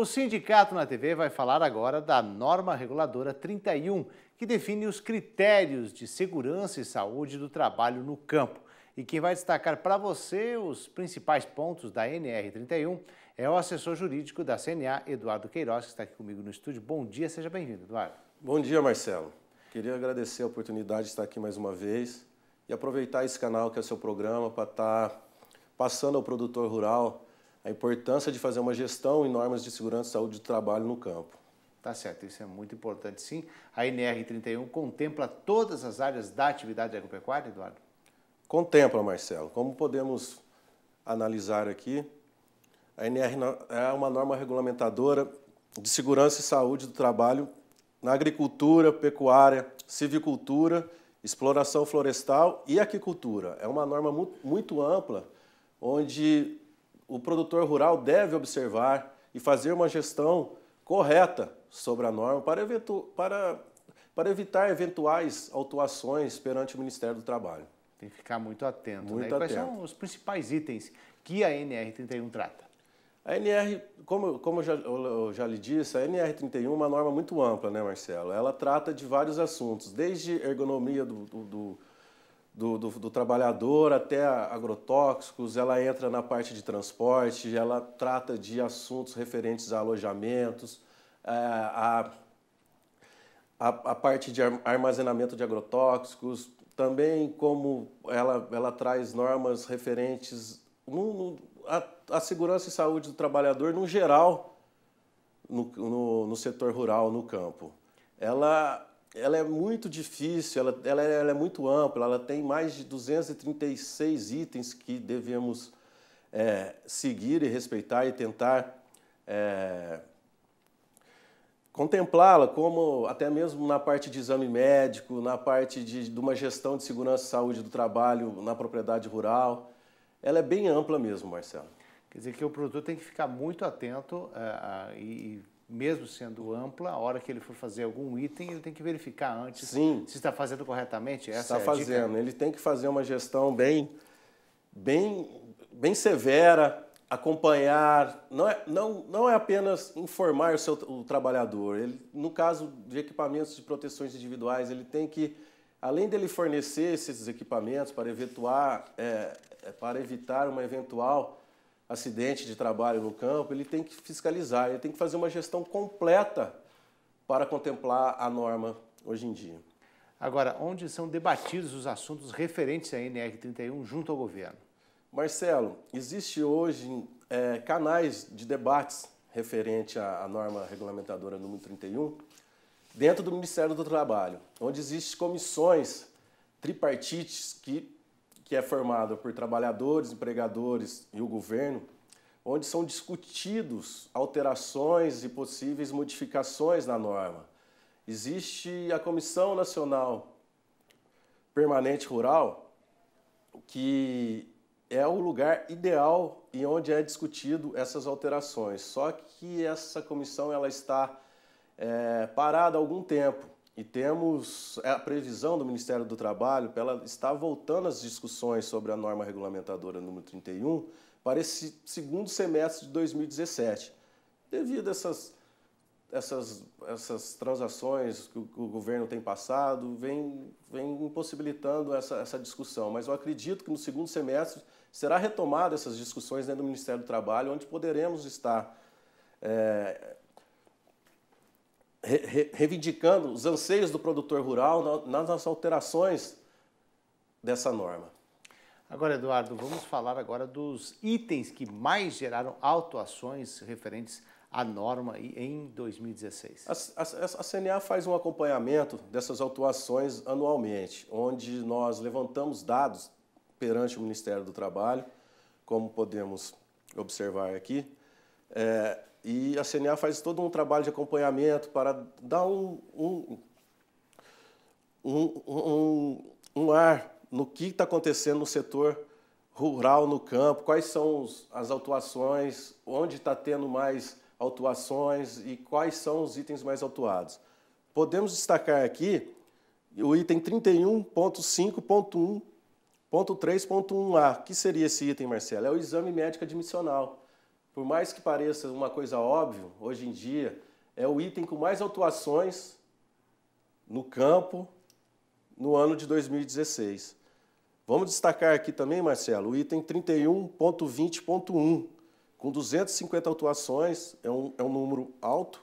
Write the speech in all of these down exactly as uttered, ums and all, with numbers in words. O Sindicato na T V vai falar agora da Norma Reguladora trinta e um, que define os critérios de segurança e saúde do trabalho no campo. E quem vai destacar para você os principais pontos da N R trinta e um é o assessor jurídico da C N A, Eduardo Queiroz, que está aqui comigo no estúdio. Bom dia, seja bem-vindo, Eduardo. Bom dia, Marcelo. Queria agradecer a oportunidade de estar aqui mais uma vez e aproveitar esse canal, que é o seu programa, para estar passando ao produtor rural a importância de fazer uma gestão em normas de segurança e saúde do trabalho no campo. Tá certo, isso é muito importante, sim. A N R trinta e um contempla todas as áreas da atividade agropecuária, Eduardo? Contempla, Marcelo. Como podemos analisar aqui, a N R é uma norma regulamentadora de segurança e saúde do trabalho na agricultura, pecuária, silvicultura, exploração florestal e aquicultura. É uma norma muito ampla, onde o produtor rural deve observar e fazer uma gestão correta sobre a norma para, eventu para, para evitar eventuais autuações perante o Ministério do Trabalho. Tem que ficar muito atento. Muito né? E quais atento. São os principais itens que a N R trinta e um trata? A N R, como, como eu, já, eu já lhe disse, a N R trinta e um é uma norma muito ampla, né, Marcelo? Ela trata de vários assuntos, desde ergonomia do... do, do Do, do, do trabalhador até agrotóxicos, ela entra na parte de transporte, ela trata de assuntos referentes a alojamentos, a, a, a parte de armazenamento de agrotóxicos, também como ela, ela traz normas referentes à segurança e saúde do trabalhador no geral, no, no, no setor rural, no campo. Ela... Ela é muito difícil, ela, ela, ela é muito ampla, ela tem mais de duzentos e trinta e seis itens que devemos é, seguir e respeitar e tentar é, contemplá-la, como até mesmo na parte de exame médico, na parte de, de uma gestão de segurança e saúde do trabalho na propriedade rural. Ela é bem ampla mesmo, Marcelo. Quer dizer que o produtor tem que ficar muito atento uh, uh, e... mesmo sendo ampla, a hora que ele for fazer algum item, ele tem que verificar antes. Sim. Se está fazendo corretamente. Essa está é a fazendo. Dica. Ele tem que fazer uma gestão bem, bem, bem severa, acompanhar. Não é, não, não é apenas informar o seu o trabalhador. Ele, no caso de equipamentos de proteções individuais, ele tem que, além dele fornecer esses equipamentos para eventuar, é, para evitar uma eventual acidente de trabalho no campo, ele tem que fiscalizar, ele tem que fazer uma gestão completa para contemplar a norma hoje em dia. Agora, onde são debatidos os assuntos referentes à N R trinta e um junto ao governo? Marcelo, existe hoje é, canais de debates referente à, à norma regulamentadora número trinta e um dentro do Ministério do Trabalho, onde existem comissões tripartites que que é formada por trabalhadores, empregadores e o governo, onde são discutidos alterações e possíveis modificações na norma. Existe a Comissão Nacional Permanente Rural, que é o lugar ideal e onde é discutido essas alterações. Só que essa comissão ela está é, parada há algum tempo. E temos a previsão do Ministério do Trabalho para ela estar voltando às discussões sobre a norma regulamentadora número trinta e um para esse segundo semestre de dois mil e dezessete. Devido a essas, essas, essas transações que o, que o governo tem passado, vem, vem impossibilitando essa, essa discussão. Mas eu acredito que no segundo semestre será retomada essas discussões dentro do Ministério do Trabalho, onde poderemos estar... É, reivindicando os anseios do produtor rural nas alterações dessa norma. Agora, Eduardo, vamos falar agora dos itens que mais geraram autuações referentes à norma em dois mil e dezesseis. A, a, a C N A faz um acompanhamento dessas autuações anualmente, onde nós levantamos dados perante o Ministério do Trabalho, como podemos observar aqui, é, e a C N A faz todo um trabalho de acompanhamento para dar um, um, um, um, um ar no que está acontecendo no setor rural, no campo, quais são os, as autuações, onde está tendo mais autuações e quais são os itens mais autuados. Podemos destacar aqui o item trinta e um ponto cinco ponto um ponto três ponto um A. O que seria esse item, Marcelo? É o exame médico admissional. por mais que pareça uma coisa óbvia, hoje em dia é o item com mais autuações no campo no ano de dois mil e dezesseis. Vamos destacar aqui também, Marcelo, o item trinta e um ponto vinte ponto um, com duzentas e cinquenta autuações, é um, é um número alto,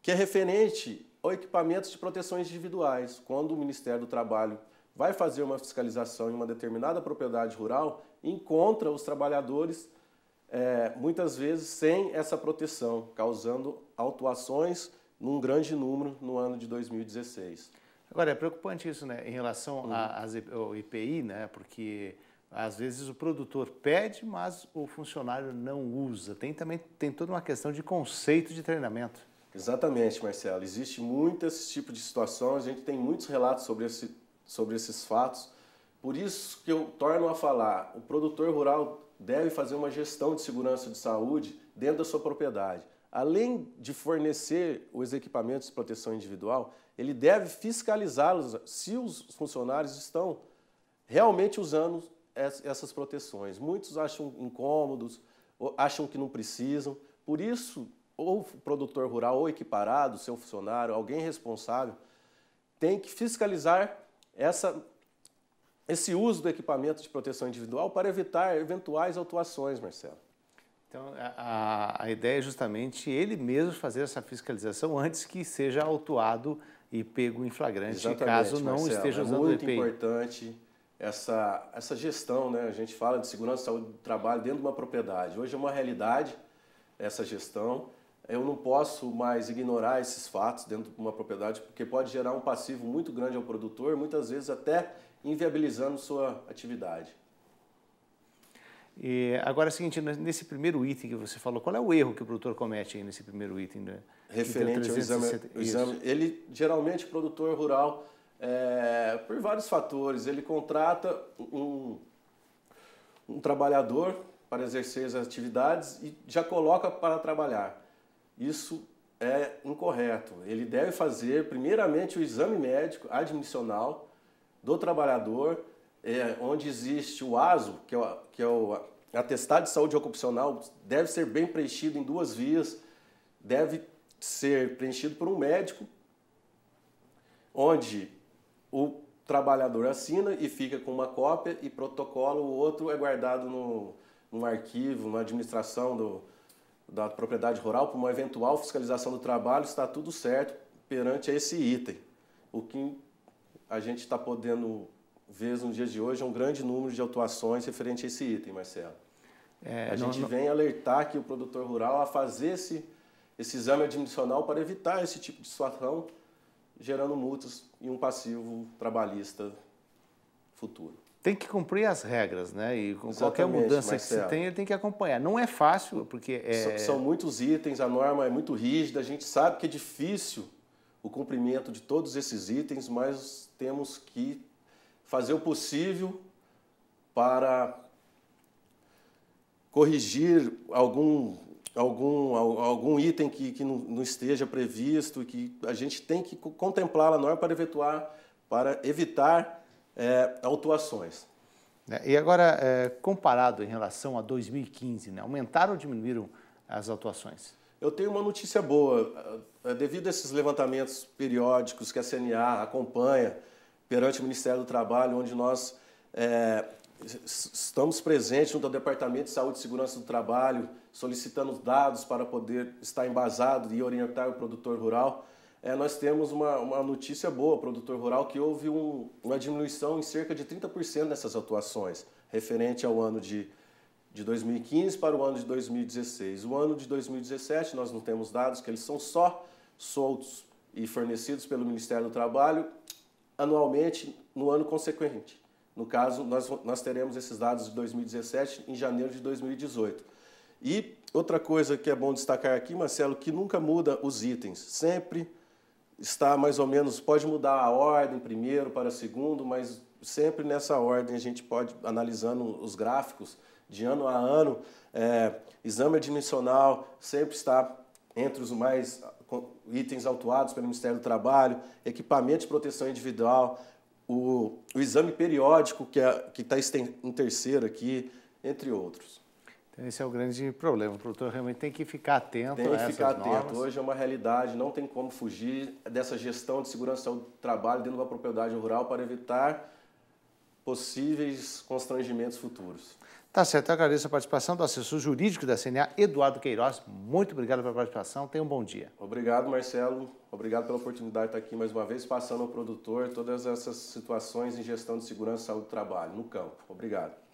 que é referente a equipamentos de proteção individuais. Quando o Ministério do Trabalho vai fazer uma fiscalização em uma determinada propriedade rural, encontra os trabalhadores é, muitas vezes sem essa proteção, causando autuações num grande número no ano de dois mil e dezesseis. Agora, é preocupante isso, né, em relação uhum. ao E P I, né, porque às vezes o produtor pede, mas o funcionário não usa. Tem também tem toda uma questão de conceito de treinamento. Exatamente, Marcelo. Existe muito esse tipo de situação, a gente tem muitos relatos sobre esse sobre esses fatos. Por isso que eu torno a falar, o produtor rural deve fazer uma gestão de segurança de saúde dentro da sua propriedade. Além de fornecer os equipamentos de proteção individual, ele deve fiscalizá-los se os funcionários estão realmente usando essas proteções. Muitos acham incômodos, acham que não precisam. Por isso, ou o produtor rural, ou equiparado, seu funcionário, alguém responsável, tem que fiscalizar Essa, esse uso do equipamento de proteção individual para evitar eventuais autuações, Marcelo. Então, a, a ideia é justamente ele mesmo fazer essa fiscalização antes que seja autuado e pego em flagrante. Exatamente, caso não Marcelo, esteja usando o E P I. É muito importante essa, essa gestão, né? A gente fala de segurança e saúde do trabalho dentro de uma propriedade. Hoje é uma realidade essa gestão. Eu não posso mais ignorar esses fatos dentro de uma propriedade, porque pode gerar um passivo muito grande ao produtor, muitas vezes até inviabilizando sua atividade. E agora é o seguinte, nesse primeiro item que você falou, qual é o erro que o produtor comete aí nesse primeiro item? Né? Referente ao exame, o exame. Ele, geralmente, o produtor rural, é, por vários fatores, ele contrata um, um trabalhador para exercer as atividades e já coloca para trabalhar. Isso é incorreto. Ele deve fazer, primeiramente, o exame médico admissional do trabalhador, é, onde existe o A S O, que é o, que é o atestado de saúde ocupacional, deve ser bem preenchido em duas vias, deve ser preenchido por um médico, onde o trabalhador assina e fica com uma cópia e protocola, o outro é guardado no, num arquivo, na administração do da propriedade rural, para uma eventual fiscalização do trabalho, está tudo certo perante esse item. O que a gente está podendo ver nos dias de hoje é um grande número de autuações referente a esse item, Marcelo. É, a não, gente não... vem alertar aqui o produtor rural a fazer esse, esse exame admissional para evitar esse tipo de situação, gerando multas e um passivo trabalhista futuro. Tem que cumprir as regras, né? E com qualquer mudança, Marcelo, que se tem, ele tem que acompanhar. Não é fácil, porque... É... São, são muitos itens, a norma é muito rígida, a gente sabe que é difícil o cumprimento de todos esses itens, mas temos que fazer o possível para corrigir algum, algum, algum item que, que não, não esteja previsto, que a gente tem que contemplar a norma para, eventuar, para evitar... É, autuações. E agora, é, comparado em relação a dois mil e quinze, né, aumentaram ou diminuíram as autuações? Eu tenho uma notícia boa. Devido a esses levantamentos periódicos que a C N A acompanha perante o Ministério do Trabalho, onde nós é, estamos presentes junto ao Departamento de Saúde e Segurança do Trabalho, solicitando dados para poder estar embasado e orientar o produtor rural, É, nós temos uma, uma notícia boa, produtor rural, que houve um, uma diminuição em cerca de trinta por cento nessas autuações, referente ao ano de, de dois mil e quinze para o ano de dois mil e dezesseis. O ano de dois mil e dezessete, nós não temos dados, que eles são só soltos e fornecidos pelo Ministério do Trabalho anualmente no ano consequente. No caso, nós, nós teremos esses dados de dois mil e dezessete em janeiro de dois mil e dezoito. E outra coisa que é bom destacar aqui, Marcelo, que nunca muda os itens, sempre... Está mais ou menos, pode mudar a ordem primeiro para segundo, mas sempre nessa ordem a gente pode, analisando os gráficos de ano a ano, é, exame admissional sempre está entre os mais itens autuados pelo Ministério do Trabalho, equipamento de proteção individual, o, o exame periódico que é, que está em terceiro aqui, entre outros. Então, esse é o grande problema. O produtor realmente tem que ficar atento tem a essas ficar normas. Atento. Hoje é uma realidade, não tem como fugir dessa gestão de segurança do trabalho dentro da propriedade rural para evitar possíveis constrangimentos futuros. Tá certo. Eu agradeço a participação do assessor jurídico da C N A, Eduardo Queiroz. Muito obrigado pela participação. Tenha um bom dia. Obrigado, Marcelo. Obrigado pela oportunidade de estar aqui mais uma vez, passando ao produtor todas essas situações em gestão de segurança e saúde do trabalho no campo. Obrigado.